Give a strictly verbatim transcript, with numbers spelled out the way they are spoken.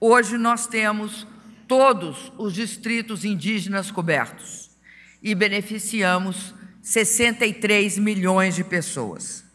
Hoje nós temos todos os distritos indígenas cobertos e beneficiamos sessenta e três milhões de pessoas.